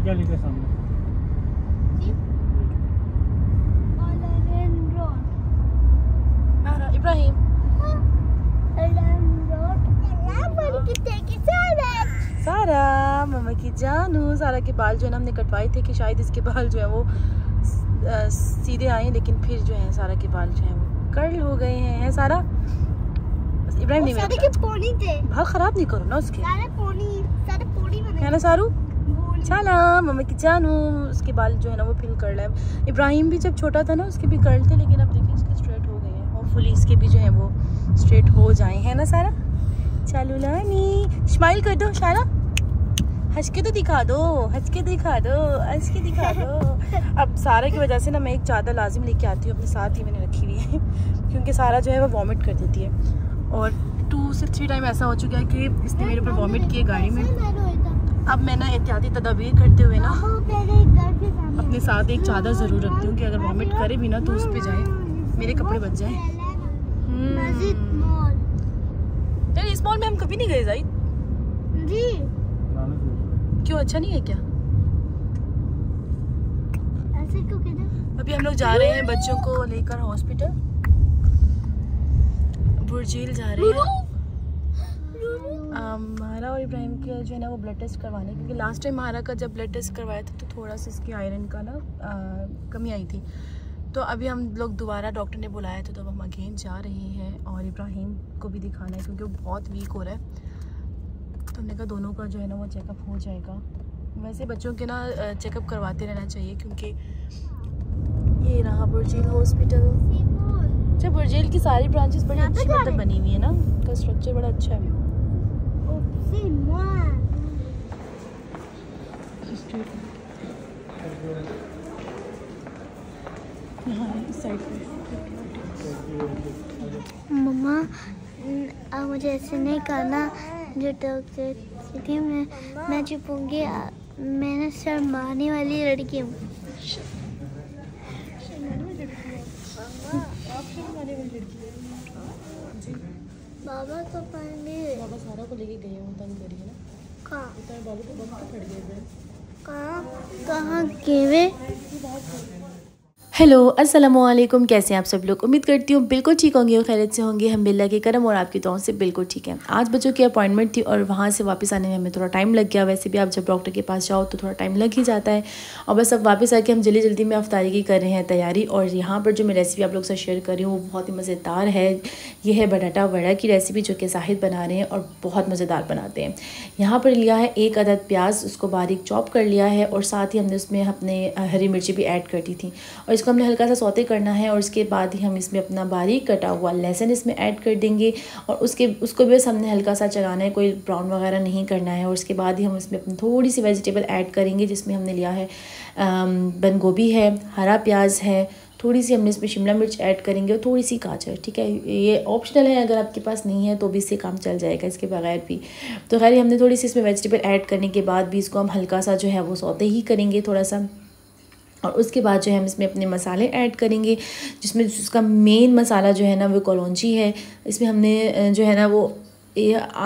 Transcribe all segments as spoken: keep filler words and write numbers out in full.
लिखा लिखा सामने मेहरा इब्राहिम सारा मम्मा की जानू। सारा के बाल जो है ना हमने कटवाए थे कि शायद इसके बाल जो है वो सीधे आए, लेकिन फिर जो है सारा के बाल जो है वो कर्ल हो गए हैं। सारा इब्राहिम ने सारा के पोनी थे, बहुत खराब नहीं करो ना उसके सारे पोनी सारे पोनी बने है ना सारू। सलाम मम्मी की जानू, उसके बाल जो है ना वो फिर कर्ल है। इब्राहिम भी जब छोटा था ना उसके भी कर्ल थे, लेकिन अब देखिए उसके स्ट्रेट हो गए हैं। होपफुली इसके भी जो है वो स्ट्रेट हो जाए हैं ना सारा। चलो लानी स्माइल कर दो सारा, हंस के तो दिखा दो, हंस के दिखा दो, हंस के दिखा दो। अब सारा की वजह से ना मैं एक चादर लाजिम लेके आती हूँ अपने साथ ही, मैंने रखी हुई है क्योंकि सारा जो है वो वॉमिट कर देती है और टू से थ्री टाइम ऐसा हो चुका है कि इसने मेरे ऊपर वॉमिट किए गाड़ी में। अब मैं ना एहतियाती तदाबीर करते हुए ना अपने साथ एक चादर ज़रूर रखती हूँ कि अगर वॉमिट करे भी ना तो उस पर जाए, मेरे कपड़े बच जाए। इस मॉल में हम कभी नहीं गए जाए जी, क्यों अच्छा नहीं है क्या? ऐसे क्यों कहते? अभी हम लोग जा रहे हैं बच्चों को लेकर हॉस्पिटल, बुर्जील जा रहे हैं। महरा और इब्राहिम के जो है ना वो ब्लड टेस्ट करवाने, क्योंकि लास्ट टाइम महरा का जब ब्लड टेस्ट करवाया था तो थोड़ा सा इसकी आयरन का ना कमी आई थी, तो अभी हम लोग दोबारा डॉक्टर ने बुलाया था तो अब हम अगेन जा रहे हैं। और इब्राहिम को भी दिखाना है क्योंकि वो बहुत वीक हो रहा है, तो हमने कहा दोनों का जो है ना वो चेकअप हो जाएगा। वैसे बच्चों के ना चेकअप करवाते रहना चाहिए क्योंकि ये रहा बुर्जील हॉस्पिटल। अच्छा बुर्जील की सारी ब्रांचेस बड़ी अच्छी मतलब बनी हुई है ना, उसका स्ट्रक्चर बड़ा अच्छा है। मम्मा अब मुझे ऐसे नहीं करना, जो डॉक्टर थी मैं मैं छुपूँगी, मैंने शर्माने वाली लड़की हूँ। बाबा को पंडित बाबा सारा को लेके गए हो, तंग करिए ना। कहाँ उतर बाबू को बम फट गए, कहाँ कहाँ गए वे? हेलो अस्सलामु अलैकुम, कैसे हैं आप सब लोग? उम्मीद करती हूँ बिल्कुल ठीक होंगे और खैरियत से होंगे। हम बिल्ला के करम और आपकी दुआओं से बिल्कुल ठीक है। आज बच्चों की अपॉइंटमेंट थी और वहाँ से वापस आने में हमें थोड़ा टाइम लग गया। वैसे भी आप जब डॉक्टर के पास जाओ तो थोड़ा टाइम लग ही जाता है। और बस अब वापस आके हम जल्दी जल्दी में अफ्तारी की कर रहे हैं तैयारी। और यहाँ पर जो मैं रेसिपी आप लोग से शेयर कर रही हूँ वो बहुत ही मज़ेदार है। यह है बटाटा वड़ा की रेसिपी जो कि साहिद बना रहे हैं और बहुत मज़ेदार बनाते हैं। यहाँ पर लिया है एक अदद प्याज, उसको बारीक चॉप कर लिया है और साथ ही हमने उसमें अपने हरी मिर्ची भी ऐड कर दी थी और इसको हमने हल्का सा सौते करना है। और उसके बाद ही हम इसमें अपना बारीक कटा हुआ लहसुन इसमें ऐड कर देंगे और उसके उसको भी बस हमने हल्का सा चलाना है, कोई ब्राउन वगैरह नहीं करना है। और उसके बाद ही हम इसमें अपनी थोड़ी सी वेजिटेबल ऐड करेंगे जिसमें हमने लिया है बंद गोभी है, हरा प्याज है, थोड़ी सी हमने इसमें शिमला मिर्च ऐड करेंगे और थोड़ी सी गाजर। ठीक है, ये ऑप्शनल है, अगर आपके पास नहीं है तो भी इससे काम चल जाएगा इसके बगैर भी। तो खैर हमने थोड़ी सी इसमें वेजिटेबल ऐड करने के बाद भी इसको हम हल्का सा जो है वो सौते ही करेंगे थोड़ा सा। और उसके बाद जो है हम इसमें अपने मसाले ऐड करेंगे जिसमें उसका मेन मसाला जो है ना वो कलौंजी है। इसमें हमने जो है ना वो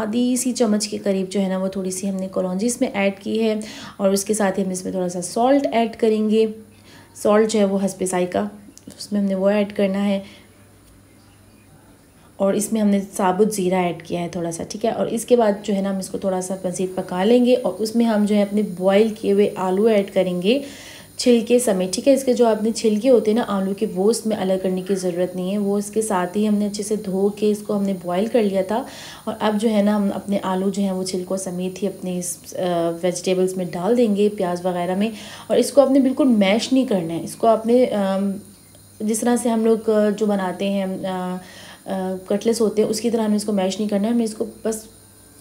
आधी सी चम्मच के करीब जो है ना वो थोड़ी सी हमने कलौंजी इसमें ऐड की है। और उसके साथ ही हम इसमें थोड़ा सा सॉल्ट ऐड करेंगे। सॉल्ट जो है वो हस्बे जायका, उसमें हमने वो ऐड करना है। और इसमें हमने साबुत ज़ीरा ऐड किया है थोड़ा सा। ठीक है, और इसके बाद जो है ना हम इसको थोड़ा सा मज़ीद पका लेंगे और उसमें हम जो है अपने बॉयल किए हुए आलू ऐड करेंगे छिलके समेत। ठीक है, इसके जो आपने छिलके होते हैं ना आलू के, वो इसमें अलग करने की ज़रूरत नहीं है। वो इसके साथ ही हमने अच्छे से धो के इसको हमने बॉईल कर लिया था। और अब जो है ना हम अपने आलू जो हैं वो छिलकों समेत ही अपने इस वेजिटेबल्स में डाल देंगे, प्याज वगैरह में। और इसको आपने बिल्कुल मैश नहीं करना है, इसको आपने जिस तरह से हम लोग जो बनाते हैं कटलेस होते हैं उसकी तरह हमें इसको मैश नहीं करना है, हमें इसको बस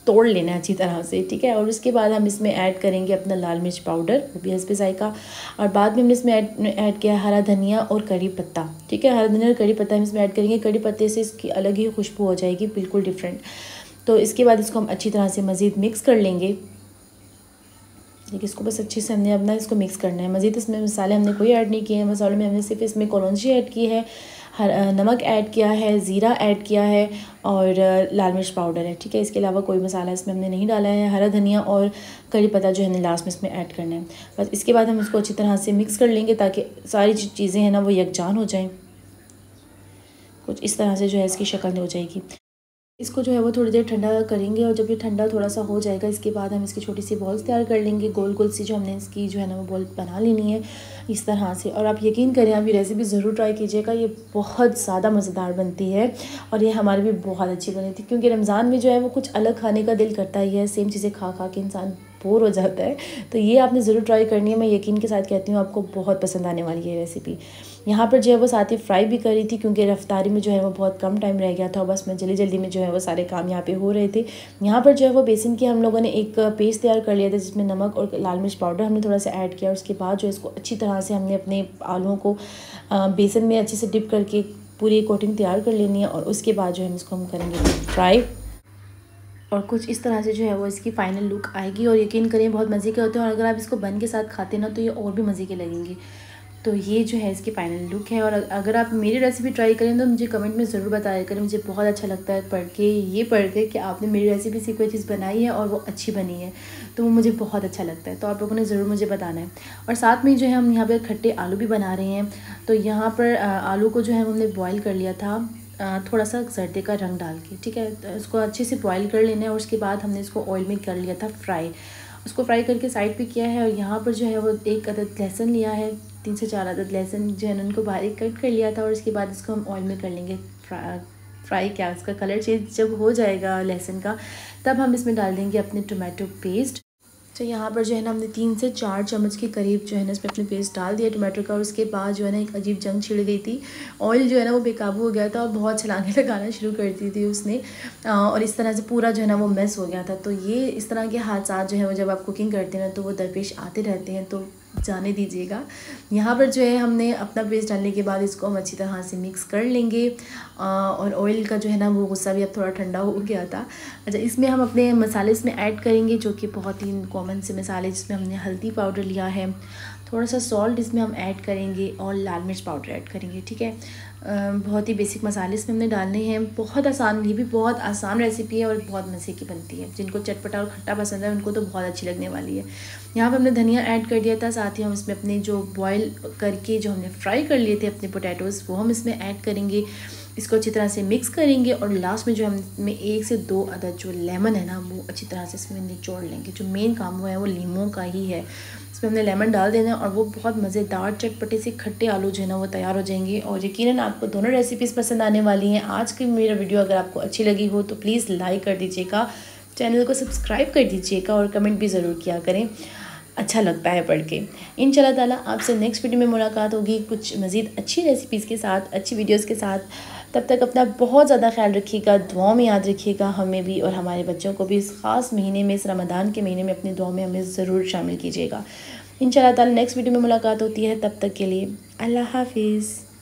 तोड़ लेना है अच्छी तरह से। ठीक है, और उसके बाद हम इसमें ऐड करेंगे अपना लाल मिर्च पाउडर, वो भी हस्बे जायका। और बाद में हमने इसमें ऐड ऐड किया हरा धनिया और करी पत्ता। ठीक है, हरा धनिया और करी पत्ता हम इसमें ऐड करेंगे, करी पत्ते से इसकी अलग ही खुशबू हो जाएगी, बिल्कुल डिफरेंट। तो इसके बाद इसको हम अच्छी तरह से मज़ीद मिक्स कर लेंगे। देखिए इसको बस अच्छे से हमने अपना इसको मिक्स करना है। मज़ीद इसमें मसाले हमने कोई ऐड नहीं किए हैं, मसालों में हमने सिर्फ इसमें कलौंजी ऐड की है, नमक ऐड किया है, ज़ीरा ऐड किया है और लाल मिर्च पाउडर है। ठीक है, इसके अलावा कोई मसाला इसमें हमने नहीं डाला है। हरा धनिया और करी पत्ता जो है ना लास्ट में इसमें ऐड करना है। बस इसके बाद हम इसको अच्छी तरह से मिक्स कर लेंगे ताकि सारी चीज़ें हैं ना वो यकजान हो जाएँ। कुछ इस तरह से जो है इसकी शक्ल हो जाएगी। इसको जो है वो थोड़ी देर ठंडा करेंगे और जब ये ठंडा थोड़ा सा हो जाएगा इसके बाद हम इसकी छोटी सी बॉल्स तैयार कर लेंगे। गोल गोल सी जो हमने इसकी जो है ना वो बॉल बना लेनी है इस तरह से। और आप यकीन करें, आप ये रेसिपी ज़रूर ट्राई कीजिएगा, ये बहुत ज़्यादा मज़ेदार बनती है और ये हमारे भी बहुत अच्छी बनी थी, क्योंकि रमज़ान में जो है वो कुछ अलग खाने का दिल करता ही है। सेम चीज़ें खा खा के इंसान बोर हो जाता है, तो ये आपने ज़रूर ट्राई करनी है। मैं यकीन के साथ कहती हूँ आपको बहुत पसंद आने वाली है रेसिपी। यहाँ पर जो है वो साथ ही फ्राई भी करी थी, क्योंकि रफ्तारी में जो है वो बहुत कम टाइम रह गया था। बस मैं जल्दी जल्दी में जो है वो सारे काम यहाँ पे हो रहे थे। यहाँ पर जो है वो बेसन की हम लोगों ने एक पेस्ट तैयार कर लिया था, जिसमें नमक और लाल मिर्च पाउडर हमने थोड़ा सा ऐड किया। उसके बाद जो इसको अच्छी तरह से हमने अपने आलूओं को बेसन में अच्छे से डिप करके पूरी कोटिंग तैयार कर लेनी है और उसके बाद जो है इसको हम करेंगे फ्राई। और कुछ इस तरह से जो है वो इसकी फ़ाइनल लुक आएगी और यकीन करें बहुत मज़े के होते हैं। और अगर आप इसको बन के साथ खाते ना तो ये और भी मज़े के लगेंगे। तो ये जो है इसकी फ़ाइनल लुक है। और अगर आप मेरी रेसिपी ट्राई करें तो मुझे कमेंट में ज़रूर बताया करें। मुझे बहुत अच्छा लगता है पढ़ के, ये पढ़ के कि आपने मेरी रेसिपी से कोई चीज़ बनाई है और वो अच्छी बनी है, तो वो मुझे बहुत अच्छा लगता है। तो आप लोगों ने ज़रूर मुझे बताना है। और साथ में जो है हम यहाँ पर खट्टे आलू भी बना रहे हैं। तो यहाँ पर आलू को जो है हमने बॉयल कर लिया था थोड़ा सा जर्दे का रंग डाल के। ठीक है, तो इसको अच्छे से बॉयल कर लेना है और उसके बाद हमने इसको ऑयल में कर लिया था फ्राई। उसको फ्राई करके साइड पे किया है। और यहाँ पर जो है वो एक अदद लहसुन लिया है, तीन से चार अदद लहसुन जो है उनको बारीक कट कर लिया था। और इसके बाद इसको हम ऑयल में कर लेंगे फ्राई। फ्राई क्या उसका कलर चेंज जब हो जाएगा लहसुन का, तब हम इसमें डाल देंगे अपने टोमेटो पेस्ट। तो यहाँ पर जो है ना हमने तीन से चार चम्मच के करीब जो है ना इसमें अपने पेस्ट डाल दिया टमाटर का। और उसके बाद जो है ना एक अजीब जंग छिड़ गई थी, ऑयल जो है ना वो बेकाबू हो गया था और बहुत छलांगे लगाना शुरू कर दी थी उसने और इस तरह से पूरा जो है ना वो मेस हो गया था। तो ये इस तरह के हादसा जो है वो जब आप कुकिंग करते हैं ना तो वो दरपेश आते रहते हैं, तो जाने दीजिएगा। यहाँ पर जो है हमने अपना पेस्ट डालने के बाद इसको हम अच्छी तरह से मिक्स कर लेंगे और ऑयल का जो है ना वो गुस्सा भी अब थोड़ा ठंडा हो गया था। अच्छा, इसमें हम अपने मसाले इसमें ऐड करेंगे जो कि बहुत ही कॉमन से मसाले, जिसमें हमने हल्दी पाउडर लिया है, थोड़ा सा सॉल्ट इसमें हम ऐड करेंगे और लाल मिर्च पाउडर ऐड करेंगे। ठीक है, बहुत ही बेसिक मसाले इसमें हमने डालने हैं। बहुत आसान, ये भी बहुत आसान रेसिपी है और बहुत मज़े की बनती है। जिनको चटपटा और खट्टा पसंद है उनको तो बहुत अच्छी लगने वाली है। यहाँ पे हमने धनिया ऐड कर दिया था। साथ ही हम इसमें अपने जो बॉयल करके जो हमने फ्राई कर लिए थे अपने पोटैटोज़, वो हम इसमें ऐड करेंगे। इसको अच्छी तरह से मिक्स करेंगे और लास्ट में जो हम में एक से दो अदद जो लेमन है ना वो अच्छी तरह से इसमें निचोड़ लेंगे। जो मेन काम हुआ है वो लीमों का ही है, इसमें हमने लेमन डाल देना है और वो बहुत मज़ेदार चटपटे से खट्टे आलू जो है ना वो तैयार हो जाएंगे। और यकीनन आपको दोनों रेसिपीज़ पसंद आने वाली हैं। आज की मेरा वीडियो अगर आपको अच्छी लगी हो तो प्लीज़ लाइक कर दीजिएगा, चैनल को सब्सक्राइब कर दीजिएगा और कमेंट भी ज़रूर किया करें, अच्छा लगता है पढ़ के। इंशाल्लाह ताला आपसे नेक्स्ट वीडियो में मुलाकात होगी कुछ मज़ीद अच्छी रेसिपीज़ के साथ, अच्छी वीडियोज़ के साथ। तब तक अपना बहुत ज़्यादा ख्याल रखिएगा, दुआओं में याद रखिएगा, हमें भी और हमारे बच्चों को भी। इस ख़ास महीने में, इस रमदान के महीने में अपनी दुआ में हमें ज़रूर शामिल कीजिएगा। इंशाल्लाह ताला नेक्स्ट वीडियो में मुलाकात होती है। तब तक के लिए अल्लाह हाफिज़।